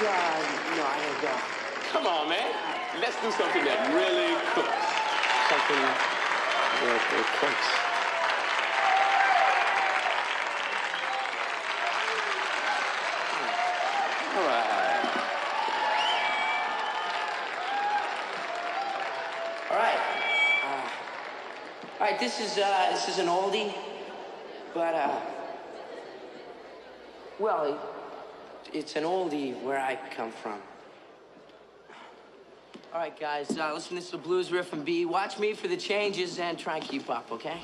God, no, I don't go. Come on, man. Let's do something that really cooks. Something that cooks. All right. All right. All right. This is an oldie, but well. It's an oldie where I come from. All right, guys, listen, this is the blues riff from B. Watch me for the changes and try and keep up, okay?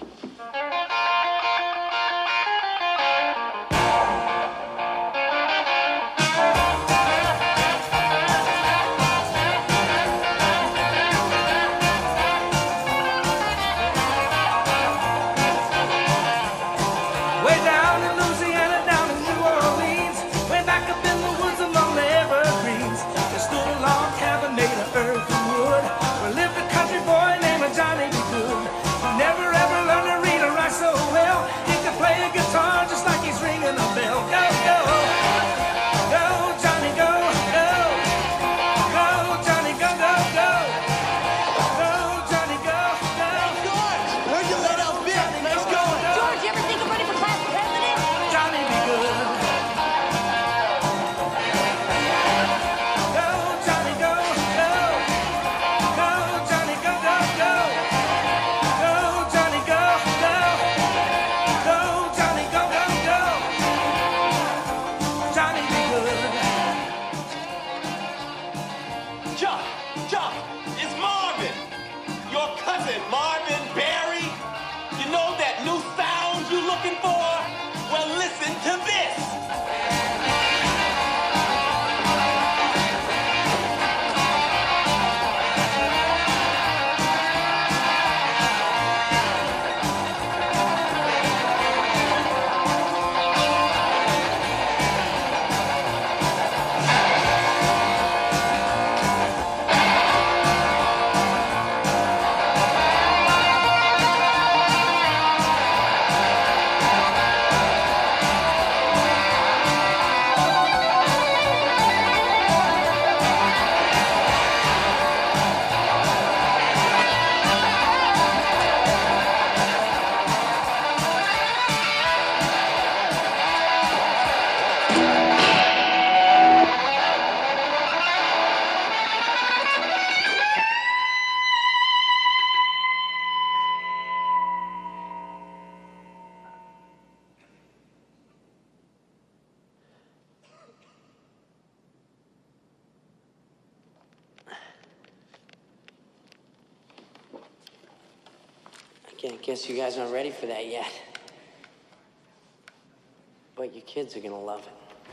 I guess you guys aren't ready for that yet. But your kids are gonna love it.